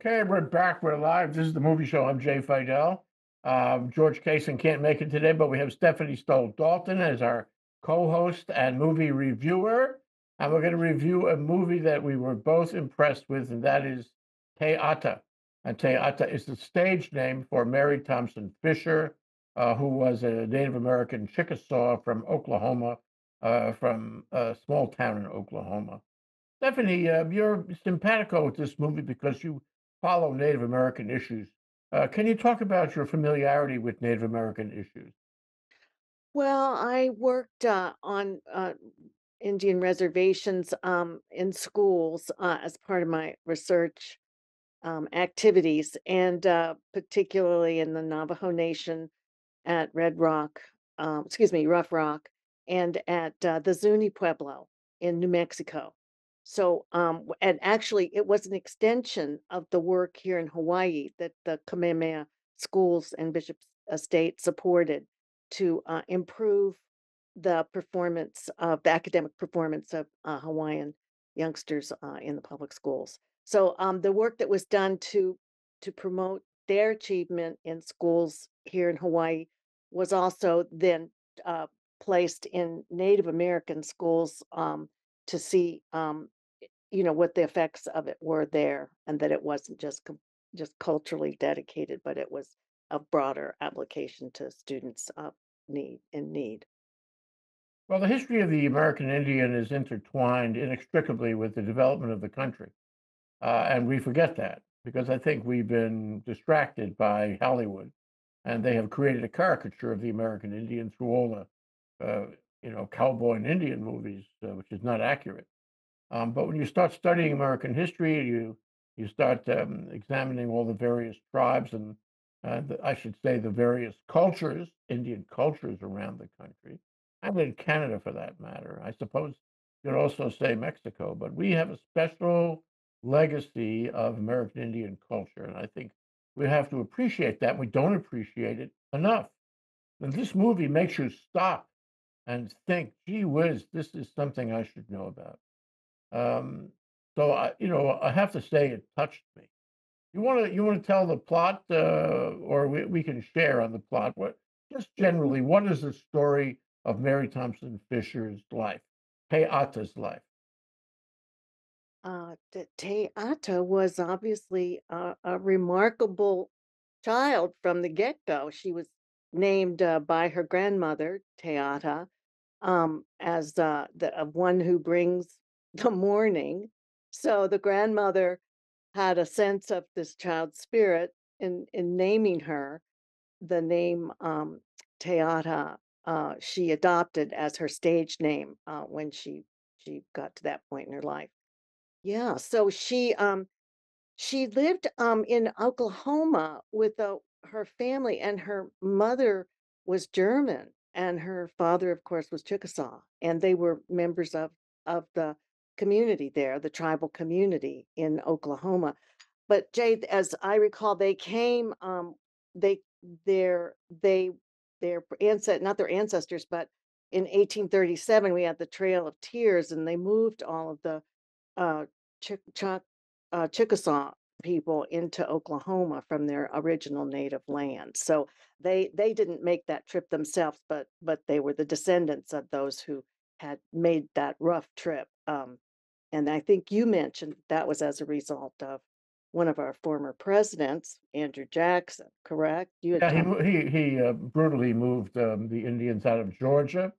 Okay, we're back. We're live. This is the movie show. I'm Jay Fidell. George Kasen can't make it today, but we have Stephanie Stoll Dalton as our co-host and movie reviewer. And we're going to review a movie that we were both impressed with, and that is Te Ata. And Te Ata is the stage name for Mary Thompson Fisher, who was a Native American Chickasaw from Oklahoma, from a small town in Oklahoma. Stephanie, you're simpatico with this movie because you follow Native American issues. Can you talk about your familiarity with Native American issues? Well, I worked on Indian reservations in schools as part of my research activities, and particularly in the Navajo Nation at Rough Rock, and at the Zuni Pueblo in New Mexico. So, and actually, it was an extension of the work here in Hawaii that the Kamehameha Schools and Bishop's Estate supported to improve the performance of the academic performance of Hawaiian youngsters in the public schools. So, the work that was done to promote their achievement in schools here in Hawaii was also then placed in Native American schools to see what the effects of it were there, and that it wasn't just culturally dedicated, but it was a broader application to students in need. Well, the history of the American Indian is intertwined inextricably with the development of the country. And we forget that because I think we've been distracted by Hollywood, and they have created a caricature of the American Indian through all the cowboy and Indian movies, which is not accurate. But when you start studying American history, you start examining all the various tribes and the various cultures, Indian cultures around the country, and in Canada for that matter. I suppose you could also say Mexico, but we have a special legacy of American Indian culture, and I think we have to appreciate that. We don't appreciate it enough. And this movie makes you stop and think, gee whiz, this is something I should know about. I have to say it touched me. You want to tell the plot, or we can share on the plot. What is the story of Mary Thompson Fisher's life, Te Ata's life? Te Ata was obviously a remarkable child from the get-go. She was named by her grandmother, Te Ata, as of one who brings the morning. So the grandmother had a sense of this child's spirit in naming her the name Te Ata. She adopted as her stage name when she got to that point in her life. Yeah, so she lived in Oklahoma with her family, and her mother was German, and her father, of course, was Chickasaw, and they were members of the community there, the tribal community in Oklahoma. But Jay, as I recall, they came, not their ancestors, but in 1837 we had the Trail of Tears, and they moved all of the Chickasaw people into Oklahoma from their original native land. So they didn't make that trip themselves, but they were the descendants of those who had made that rough trip. And I think you mentioned that was as a result of one of our former presidents, Andrew Jackson. Correct? He brutally moved the Indians out of Georgia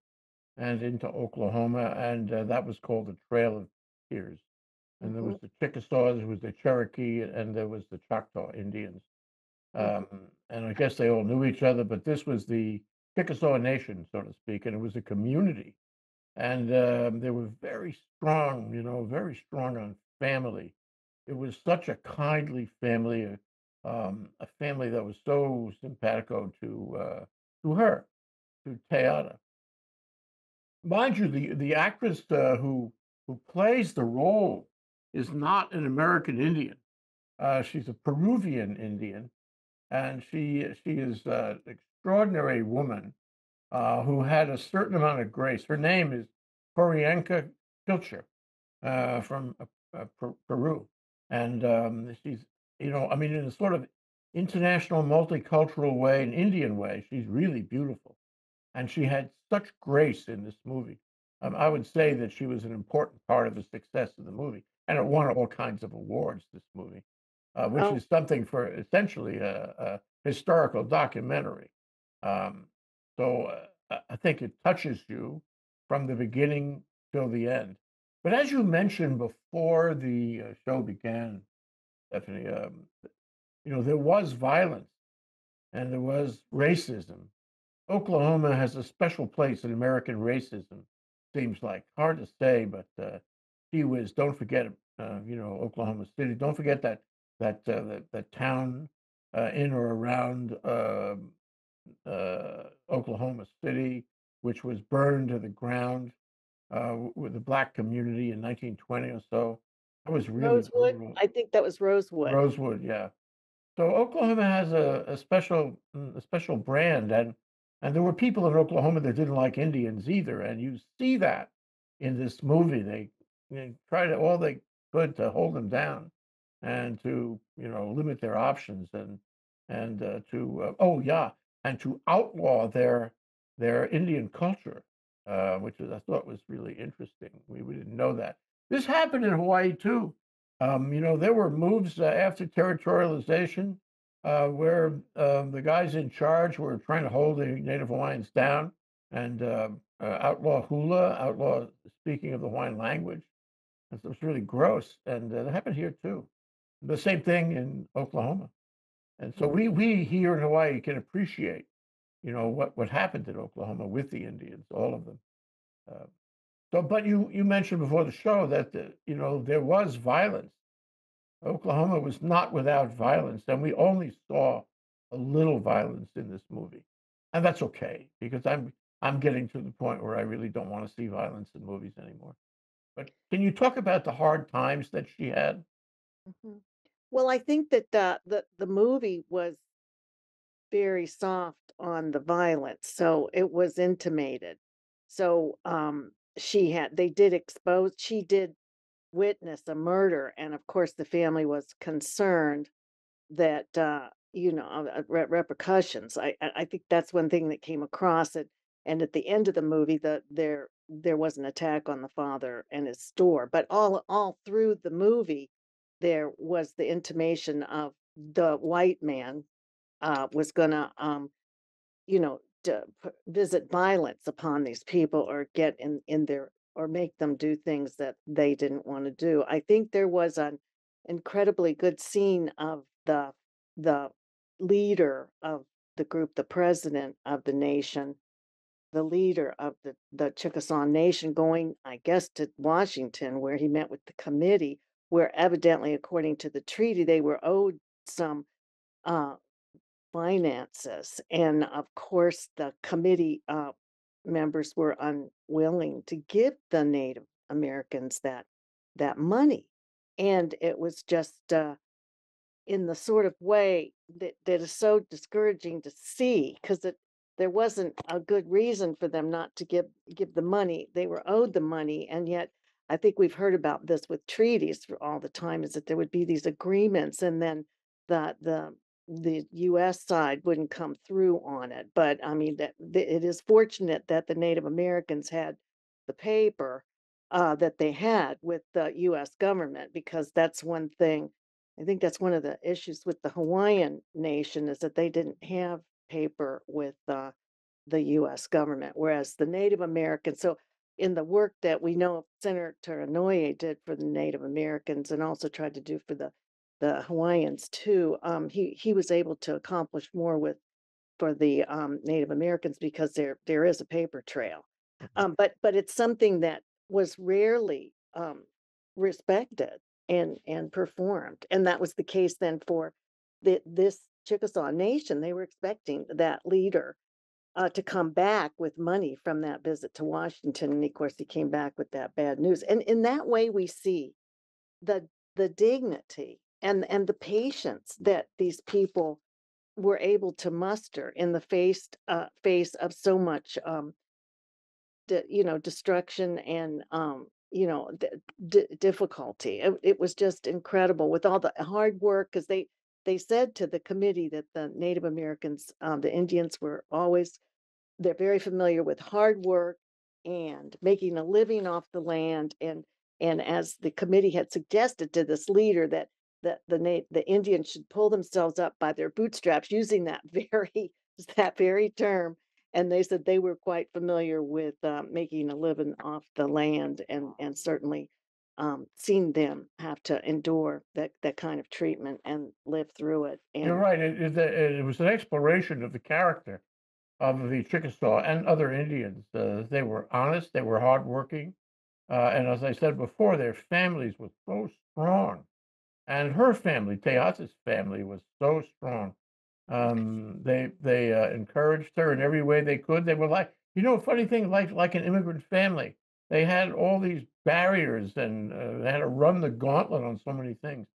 and into Oklahoma, and that was called the Trail of Tears. And there was the Chickasaws, there was the Cherokee, and there was the Choctaw Indians. And I guess they all knew each other, but this was the Chickasaw Nation, so to speak, and it was a community. And they were very strong on family. It was such a kindly family, a family that was so simpatico to her, to Te Ata. Mind you, the actress who plays the role is not an American Indian. She's a Peruvian Indian, and she is an extraordinary woman who had a certain amount of grace. Her name is Q'orianka Kilcher from Peru, and she's in a sort of international, multicultural way, an Indian way, she's really beautiful. And she had such grace in this movie. I would say that she was an important part of the success of the movie. And it won all kinds of awards, this movie, which is something for essentially a historical documentary. So I think it touches you from the beginning till the end. But as you mentioned before the show began, Stephanie, there was violence and there was racism. Oklahoma has a special place in American racism, seems like. Hard to say, but gee whiz, don't forget, Oklahoma City. Don't forget that town in or around Oklahoma City, which was burned to the ground with the black community in 1920 or so. That was really Rosewood. Brutal. I think that was Rosewood. Rosewood, yeah. So Oklahoma has a special brand, and there were people in Oklahoma that didn't like Indians either, and you see that in this movie. They tried all they could to hold them down, and to limit their options, and to outlaw their Indian culture, I thought was really interesting. We didn't know that. This happened in Hawaii too. There were moves after territorialization where the guys in charge were trying to hold the Native Hawaiians down and outlaw hula, outlaw speaking of the Hawaiian language. And so it's really gross. And that happened here too. The same thing in Oklahoma. And so we here in Hawaii can appreciate, what happened in Oklahoma with the Indians, all of them. But you mentioned before the show that, there was violence. Oklahoma was not without violence, and we only saw a little violence in this movie. And that's okay, because I'm getting to the point where I really don't want to see violence in movies anymore. But can you talk about the hard times that she had? Mm-hmm. Well, I think that the movie was very soft on the violence, so it was intimated. So she did witness a murder, and of course the family was concerned that repercussions. I think that's one thing that came across it. And at the end of the movie, there was an attack on the father and his store. But all through the movie, there was the intimation of the white man was going to visit violence upon these people, or get in their, or make them do things that they didn't want to do. I think there was an incredibly good scene of the leader of the group, the president of the nation, the leader of the Chickasaw Nation, going, I guess, to Washington, where he met with the committee, where evidently, according to the treaty, they were owed some finances. And of course, the committee members were unwilling to give the Native Americans that money. And it was just in the sort of way that is so discouraging to see, because there wasn't a good reason for them not to give the money. They were owed the money. And yet, I think we've heard about this with treaties for all the time, is that there would be these agreements, and then the U.S. side wouldn't come through on it. But I mean, it is fortunate that the Native Americans had the paper that they had with the U.S. government, because that's one thing. I think that's one of the issues with the Hawaiian Nation, is that they didn't have paper with the U.S. government, whereas the Native Americans. So in the work that we know Senator Inouye did for the Native Americans, and also tried to do for the Hawaiians too, he was able to accomplish more for the Native Americans, because there is a paper trail. But it's something that was rarely respected and performed. And that was the case then for this Chickasaw Nation. They were expecting that leader to come back with money from that visit to Washington. And of course, he came back with that bad news. And in that way, we see the dignity and the patience that these people were able to muster in the face of so much destruction and difficulty. It was just incredible with all the hard work, because they said to the committee that the Native Americans, the Indians were always, they're very familiar with hard work and making a living off the land. And as the committee had suggested to this leader, that the Indians should pull themselves up by their bootstraps, using that very term. And they said they were quite familiar with making a living off the land, and certainly seen them have to endure that kind of treatment and live through it. And you're right. It was an exploration of the character of the Chickasaw and other Indians. They were honest. They were hardworking. And as I said before, their families were so strong. And her family, Te Ata's family, was so strong. They encouraged her in every way they could. They were like, funny thing, like an immigrant family. They had all these barriers, and they had to run the gauntlet on so many things.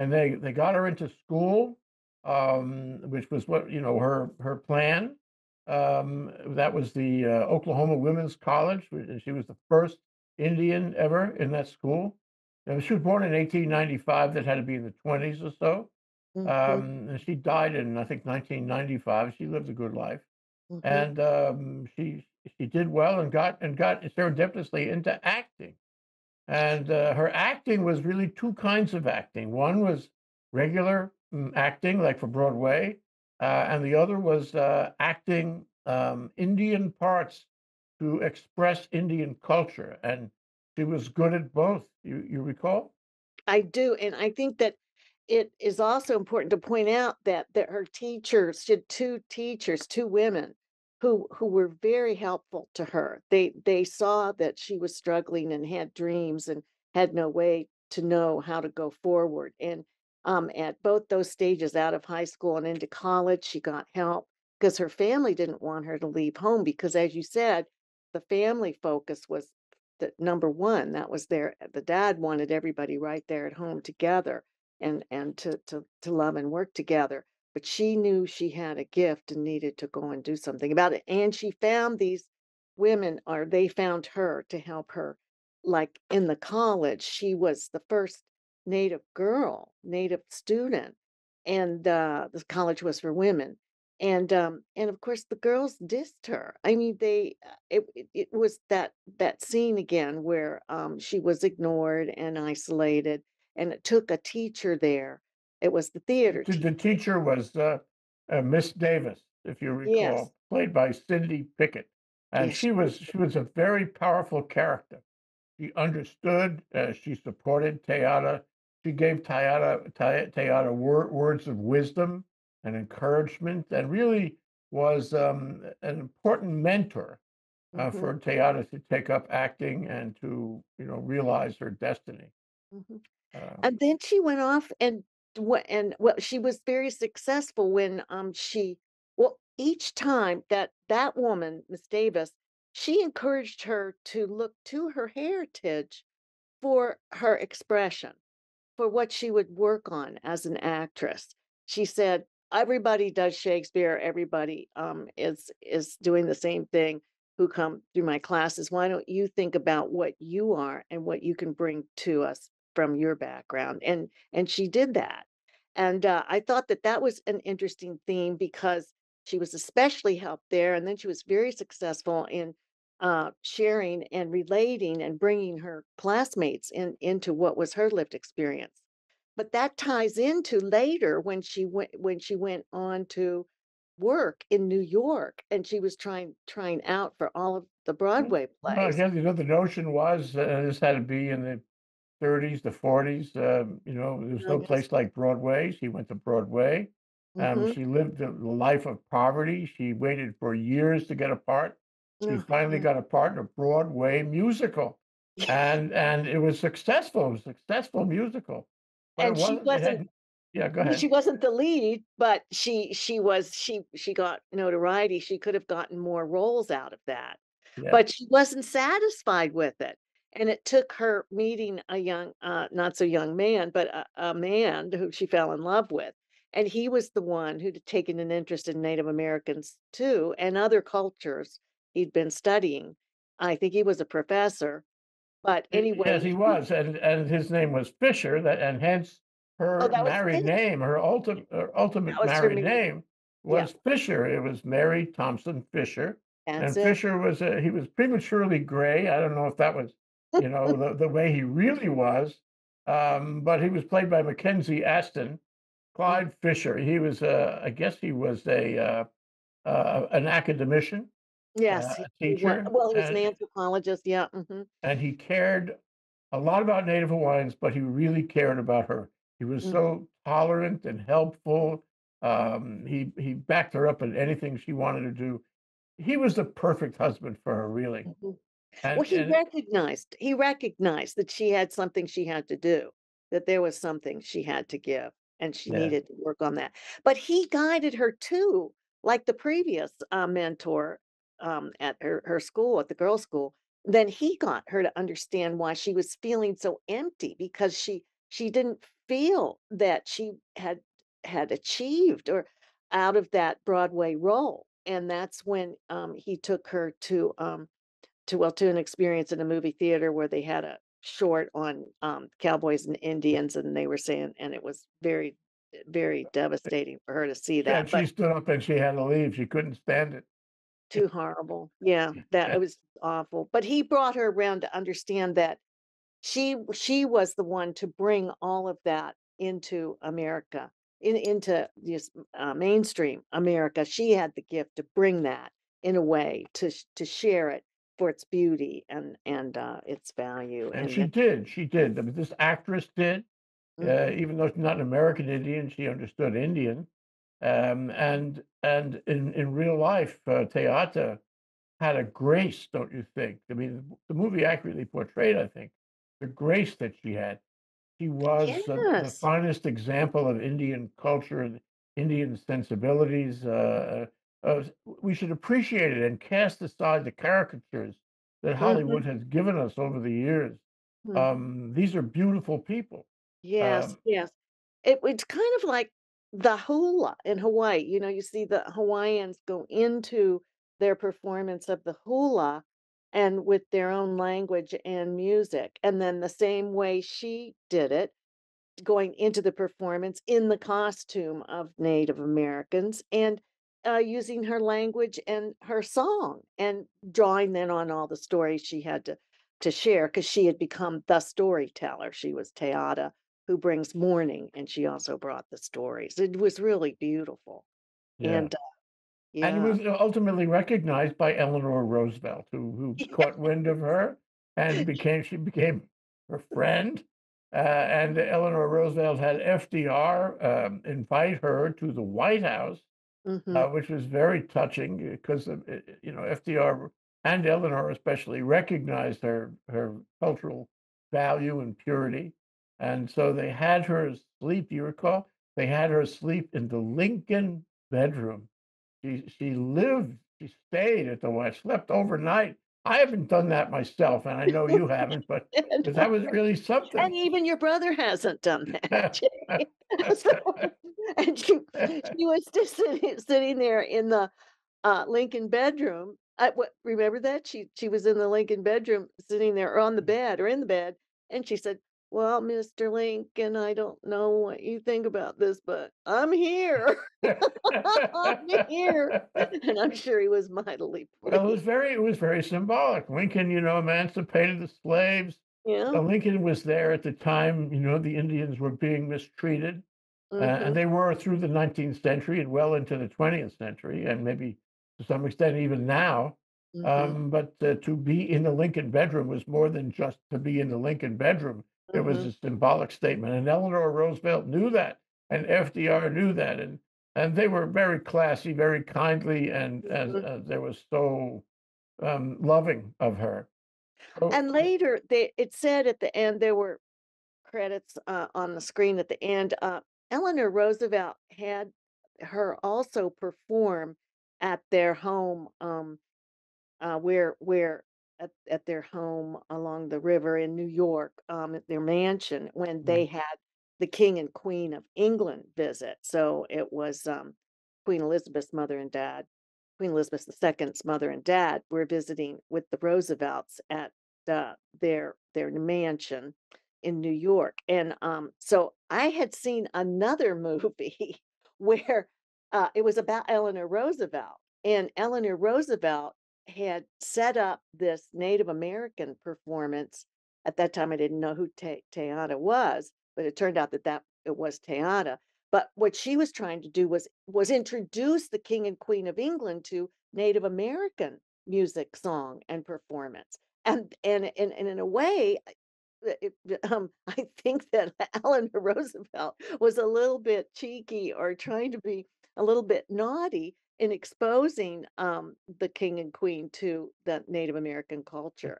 And they got her into school, which was what, her plan. That was the Oklahoma Women's College. She was the first Indian ever in that school. She was born in 1895. That had to be in the 20s or so. Mm-hmm. And she died in, I think, 1995. She lived a good life. Mm-hmm. And she did well and got serendipitously into acting. And her acting was really two kinds of acting. One was regular acting, like for Broadway, and the other was acting Indian parts to express Indian culture. And she was good at both. You recall? I do. And I think that it is also important to point out that her teachers, she had two teachers, two women, who were very helpful to her. They saw that she was struggling and had dreams and had no way to know how to go forward. And at both those stages, out of high school and into college, she got help because her family didn't want her to leave home. Because, as you said, the family focus was the number one. That was the dad wanted everybody right there at home together, and to love and work together. But she knew she had a gift and needed to go and do something about it. And she found these women, or they found her to help her. Like in the college, she was the first Native girl, Native student, and the college was for women. And of course the girls dissed her. I mean, it was that scene again where she was ignored and isolated. And it took a teacher there. It was the theater teacher. The teacher was Miss Davis, if you recall, yes, played by Cindy Pickett. And yes, she was a very powerful character. She understood. She supported Te Ata. She gave Te Ata words of wisdom and encouragement, and really was an important mentor mm-hmm. for Te Ata to take up acting and to realize her destiny. Mm-hmm. And then she went off and she was very successful when each time that woman, Miss Davis, she encouraged her to look to her heritage for her expression, for what she would work on as an actress. She said, everybody does Shakespeare. Everybody is doing the same thing who come through my classes. Why don't you think about what you are and what you can bring to us from your background? And she did that. And I thought that was an interesting theme, because she was especially helped there. And then she was very successful in sharing and relating and bringing her classmates into what was her lived experience. But that ties into later when she went on to work in New York, and she was trying out for all of the Broadway plays. Well, again, the notion was this had to be in the 30s, the 40s, there was no place like Broadway. She went to Broadway. Mm-hmm. She lived a life of poverty. She waited for years to get a part. She mm-hmm. finally got a part in a Broadway musical. And it was successful. It was a successful musical. But and go ahead. She wasn't the lead, but she got notoriety. She could have gotten more roles out of that. Yeah. But she wasn't satisfied with it. And it took her meeting a young, not so young man, but a man who she fell in love with. And he was the one who'd taken an interest in Native Americans too, and other cultures he'd been studying. I think he was a professor But anyway. Yes, he was. And his name was Fisher, and hence her married name, her ultimate married name was Fisher. It was Mary Thompson Fisher. That's Fisher was, he was prematurely gray. I don't know if that was, you know, the way he really was. But he was played by Mackenzie Astin. Clyde Fisher, he was, I guess he was an academician. Yes. Teacher. He was an anthropologist, yeah. Mm-hmm. And he cared a lot about Native Hawaiians, but he really cared about her. He was so tolerant and helpful. He backed her up in anything she wanted to do. He was the perfect husband for her, really. Mm-hmm. And, he recognized that she had something she had to do, that there was something she had to give, and she needed to work on that. But he guided her too, like the previous mentor at her school, at the girls' school. Then he got her to understand why she was feeling so empty, because she didn't feel that she had achieved or out of that Broadway role. And that's when he took her to an experience in a movie theater where they had a short on cowboys and Indians, and they were saying, and it was very, very devastating for her to see that. And she stood up and she had to leave. She couldn't stand it. Too horrible. Yeah, it was awful. But he brought her around to understand that she was the one to bring all of that into America, into this mainstream America. She had the gift to bring that in a way to share it for its beauty and its value. And she did. I mean, this actress did, even though she's not an American Indian, she understood Indian. And in real life, Te Ata had a grace, don't you think? I mean, the movie accurately portrayed, I think, the grace that she had. She was the finest example of Indian culture and Indian sensibilities. We should appreciate it and cast aside the caricatures that Hollywood has given us over the years. Mm-hmm. These are beautiful people. Yes, yes. It's kind of like the hula in Hawaii. You know, you see the Hawaiians go into their performance of the hula and with their own language and music. And then the same way she did it, going into the performance in the costume of Native Americans and using her language and her song and drawing then on all the stories she had to share, because she had become the storyteller. She was Te Ata, who brings mourning, and she also brought the stories. It was really beautiful. Yeah. And was ultimately recognized by Eleanor Roosevelt, who caught wind of her, and she became her friend. And Eleanor Roosevelt had FDR invite her to the White House, which was very touching, because FDR and Eleanor especially recognized her cultural value and purity. And so they had her sleep, you recall? They had her sleep in the Lincoln bedroom. She stayed at the White, slept overnight. I haven't done that myself, and I know you haven't, but that was really something. And even your brother hasn't done that. And she was just sitting there in the Lincoln bedroom. Remember that? She was in the Lincoln bedroom, sitting there in the bed, and she said, "Well, Mr. Lincoln, I don't know what you think about this, but I'm here." I'm here. And I'm sure he was mightily pleased. Well, it was very symbolic. Lincoln, emancipated the slaves. Yeah. Lincoln was there at the time, the Indians were being mistreated. Mm-hmm. And they were through the 19th century and well into the 20th century, and maybe to some extent even now. Mm-hmm. But to be in the Lincoln bedroom was more than just to be in the Lincoln bedroom. It was a symbolic statement, and Eleanor Roosevelt knew that, and FDR knew that, and they were very classy, very kindly, and they were so loving of her. So, and later, it said at the end, there were credits on the screen at the end. Eleanor Roosevelt had her also perform at their home, where. At their home along the river in New York, at their mansion, when they had the King and Queen of England visit. So it was Queen Elizabeth's mother and dad were visiting with the Roosevelts at their mansion in New York. And so I had seen another movie where it was about Eleanor Roosevelt, and Eleanor Roosevelt had set up this Native American performance. At that time, I didn't know who Te Ata was, but it turned out that it was Te Ata. But what she was trying to do was introduce the King and Queen of England to Native American music, song, and performance. And in a way, I think that Eleanor Roosevelt was a little bit cheeky, or trying to be a little bit naughty, in exposing the King and Queen to the Native American culture,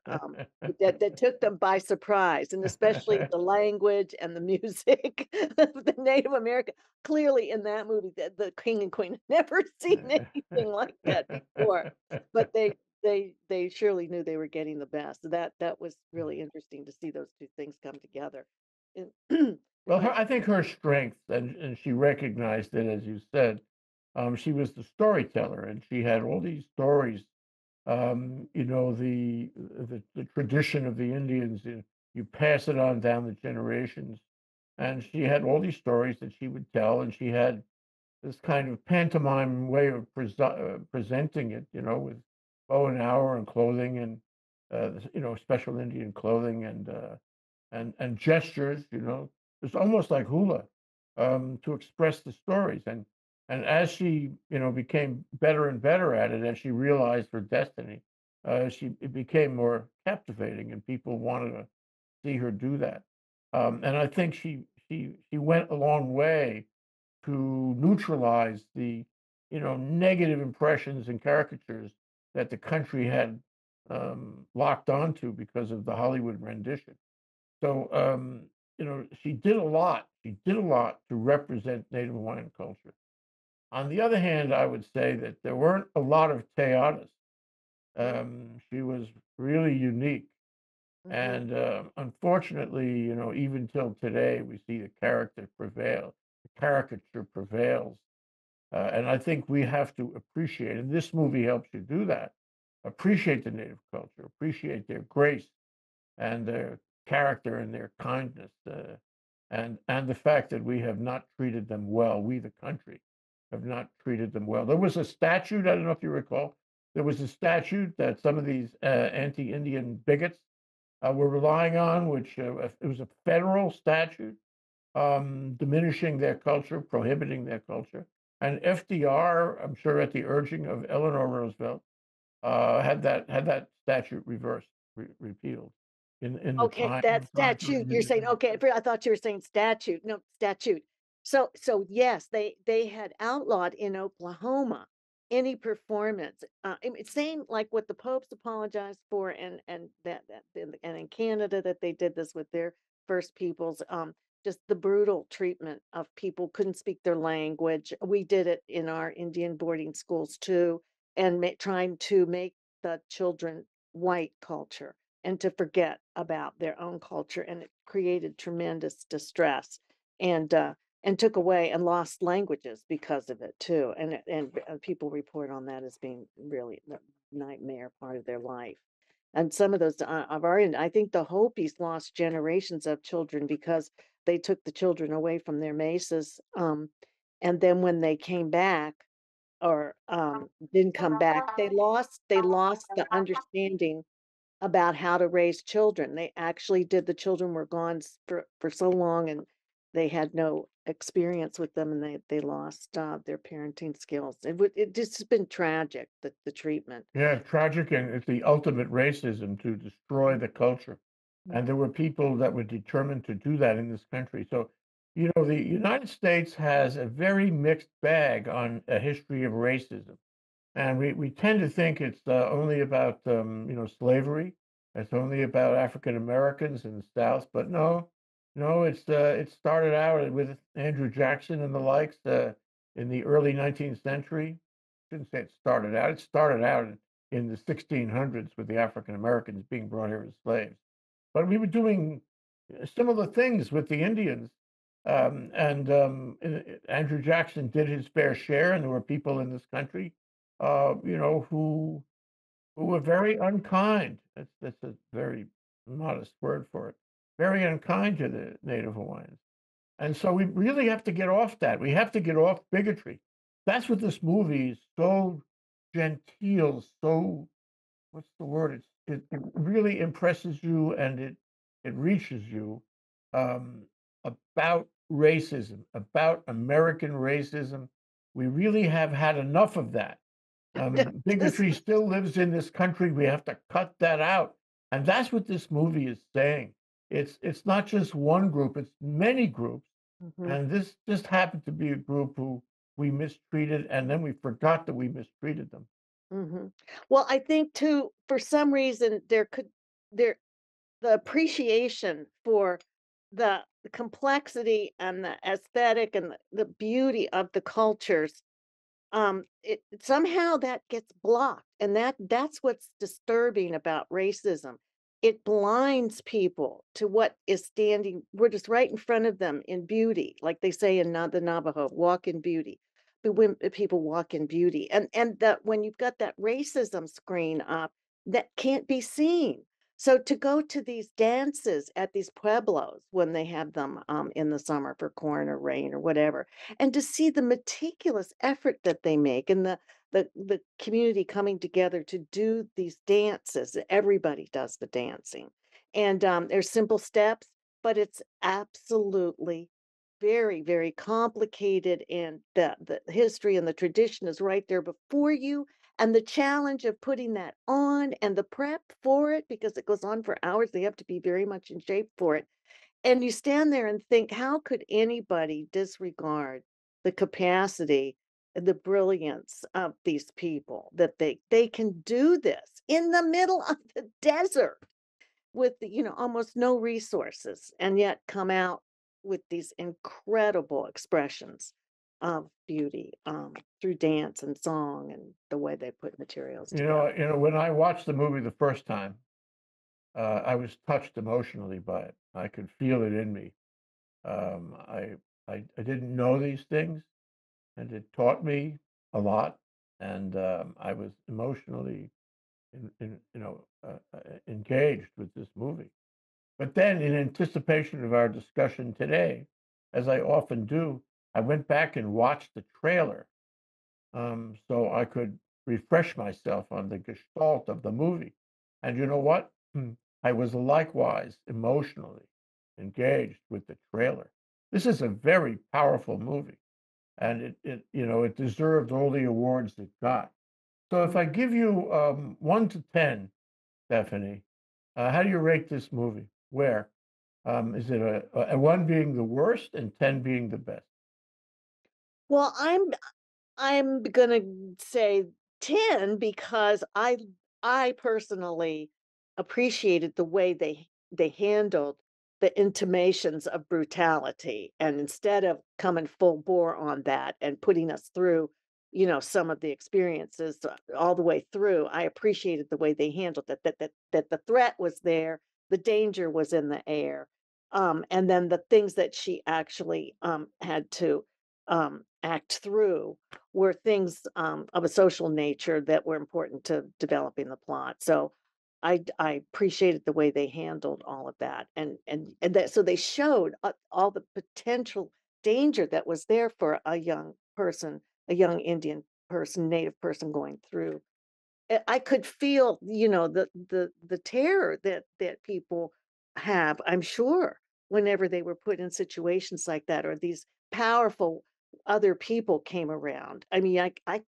that took them by surprise, and especially the language and the music of the Native American. Clearly, in that movie, the King and Queen had never seen anything like that before, but they surely knew they were getting the best. So that was really interesting to see those two things come together. And well, I think her strength, and she recognized it, as you said. She was the storyteller, and she had all these stories. The tradition of the Indians, you pass it on down the generations. And she had all these stories that she would tell, and she had this kind of pantomime way of presenting it, with bow and arrow and clothing, and special Indian clothing, and gestures. It's almost like hula, to express the stories. And as she, became better and better at it, as she realized her destiny, it became more captivating, and people wanted to see her do that. And I think she went a long way to neutralize the, negative impressions and caricatures that the country had locked onto because of the Hollywood rendition. So, she did a lot. She did a lot to represent Native Hawaiian culture. On the other hand, I would say that there weren't a lot of Te Atas. She was really unique. Mm-hmm. And unfortunately, even till today, we see the character prevail, the caricature prevails. And I think we have to appreciate, and this movie helps you do that, appreciate the Native culture, appreciate their grace and their character and their kindness, and the fact that we have not treated them well, we the country. Have not treated them well. There was a statute, I don't know if you recall, there was a statute that some of these anti-Indian bigots were relying on, which it was a federal statute diminishing their culture, prohibiting their culture. And FDR, I'm sure at the urging of Eleanor Roosevelt, had that statute reversed, repealed. In okay, the that statute, you're saying, okay, I thought you were saying statute. No, statute. So yes, they had outlawed in Oklahoma any performance. It seemed like what the popes apologized for, and in Canada that they did this with their First Peoples. Just the brutal treatment of people couldn't speak their language. We did it in our Indian boarding schools too, and trying to make the children white culture and to forget about their own culture, and it created tremendous distress and took away and lost languages because of it too. And people report on that as being really the nightmare part of their life. And some of those I think the Hopis lost generations of children because they took the children away from their mesas. And then when they came back or didn't come back, they lost the understanding about how to raise children. They actually did, the children were gone for so long, and they had no experience with them, and they lost their parenting skills. It just has been tragic, the treatment. Yeah, tragic, and it's the ultimate racism to destroy the culture. Mm-hmm. And there were people that were determined to do that in this country. So, the United States has a very mixed bag on a history of racism. And we tend to think it's only about, slavery. It's only about African Americans in the South, but no. No, it started out with Andrew Jackson and the likes in the early 19th century. I shouldn't say it started out. It started out in the 1600s with the African Americans being brought here as slaves. But we were doing similar things with the Indians. Andrew Jackson did his fair share, and there were people in this country, who were very unkind. That's a very modest word for it, very unkind to the Native Hawaiians. And so we really have to get off that. We have to get off bigotry. That's what this movie is so genteel, so, what's the word? It really impresses you, and it reaches you about racism, about American racism. We really have had enough of that. Bigotry still lives in this country. We have to cut that out. And that's what this movie is saying. It's not just one group, it's many groups. Mm-hmm. And this just happened to be a group who we mistreated, and then we forgot that we mistreated them. Mm-hmm. Well, I think too, for some reason, the appreciation for the complexity and the aesthetic and the beauty of the cultures, it somehow that gets blocked, and that's what's disturbing about racism. It blinds people to what is right in front of them in beauty, like they say in the Navajo, walk in beauty. But when people walk in beauty, and that when you've got that racism screen up, that can't be seen. So to go to these dances at these pueblos when they have them in the summer for corn or rain or whatever, and to see the meticulous effort that they make, and the community coming together to do these dances. Everybody does the dancing, and there's simple steps, but it's absolutely very, very complicated, and the history and the tradition is right there before you. And the challenge of putting that on, and the prep for it, because it goes on for hours, they have to be very much in shape for it. And you stand there and think, how could anybody disregard the capacity and the brilliance of these people, that they can do this in the middle of the desert with, almost no resources, and yet come out with these incredible expressions of beauty through dance and song and the way they put materials together. When I watched the movie the first time, I was touched emotionally by it. I could feel it in me. I didn't know these things, and it taught me a lot. And I was emotionally engaged with this movie. But then, in anticipation of our discussion today, as I often do, I went back and watched the trailer so I could refresh myself on the gestalt of the movie. And you know what? I was likewise emotionally engaged with the trailer. This is a very powerful movie, and it deserved all the awards it got. So if I give you 1 to 10, Stephanie, how do you rate this movie? Where? Is it a 1 being the worst and 10 being the best? Well, I'm gonna say 10, because I personally appreciated the way they handled the intimations of brutality, and instead of coming full bore on that and putting us through, some of the experiences all the way through, I appreciated the way they handled it. That the threat was there, the danger was in the air, and then the things that she actually had to act through were things of a social nature that were important to developing the plot. So I appreciated the way they handled all of that, and that, so they showed all the potential danger that was there for a young person, a young Indian person, Native person going through. I could feel, the terror that people have, I'm sure, whenever they were put in situations like that, or these powerful other people came around. I mean, I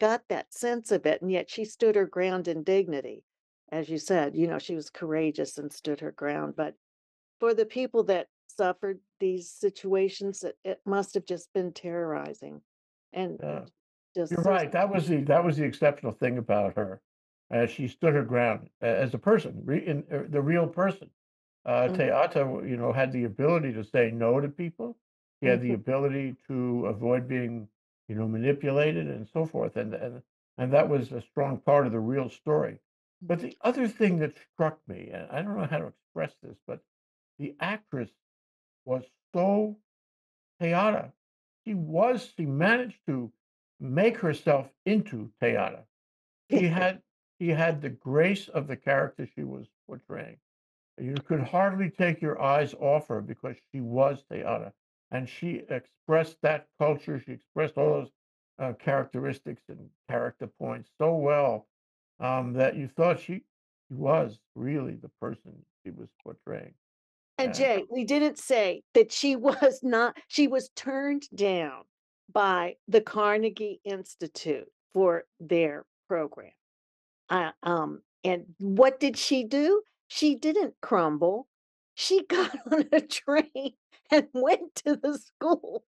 got that sense of it, and yet she stood her ground in dignity. As you said, she was courageous and stood her ground. But for the people that suffered these situations, it must have just been terrorizing. And just you're right. That was the exceptional thing about her. She stood her ground as a person, the real person. Te Ata, had the ability to say no to people. He had the ability to avoid being, manipulated and so forth. And that was a strong part of the real story. But the other thing that struck me, and I don't know how to express this, but the actress was so Te Ata. She managed to make herself into Te Ata. She had the grace of the character she was portraying. You could hardly take your eyes off her because she was Te Ata. And she expressed that culture. She expressed all those characteristics and character points so well that you thought she was really the person she was portraying. And Jay, we didn't say that she was not, she was turned down by the Carnegie Institute for their program. And what did she do? She didn't crumble. She got on a train and went to the school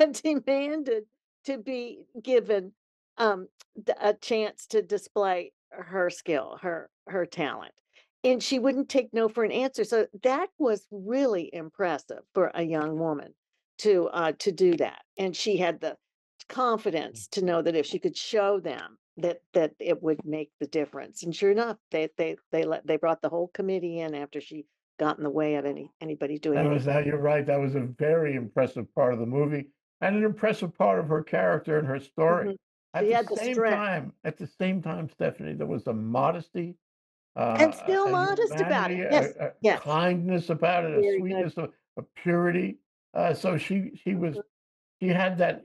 and demanded to be given a chance to display her skill, her talent. And she wouldn't take no for an answer. So that was really impressive for a young woman to do that. And she had the confidence to know that if she could show them that it would make the difference. And sure enough, they brought the whole committee in after she got in the way of anybody doing that. You're right. That was a very impressive part of the movie and an impressive part of her character and her story. Mm-hmm. At the same time, Stephanie, there was a modesty. And still modest about it. Yes. Yes. Kindness about it, a sweetness, a purity. So she had that,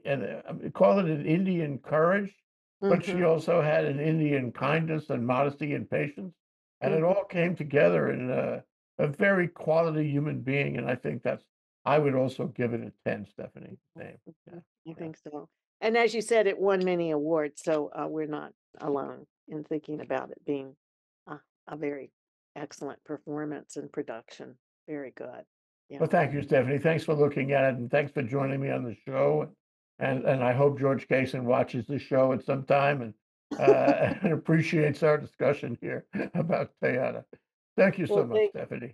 call it an Indian courage, but she also had an Indian kindness and modesty and patience. And it all came together in a very quality human being. And I think I would also give it a 10, Stephanie. I think so. And as you said, it won many awards. So we're not alone in thinking about it being a very excellent performance and production. Very good. Yeah. Well, thank you, Stephanie. Thanks for looking at it. And thanks for joining me on the show. And I hope George Kasen watches this show at some time and appreciates our discussion here about Te Ata. Thank you so much, Stephanie.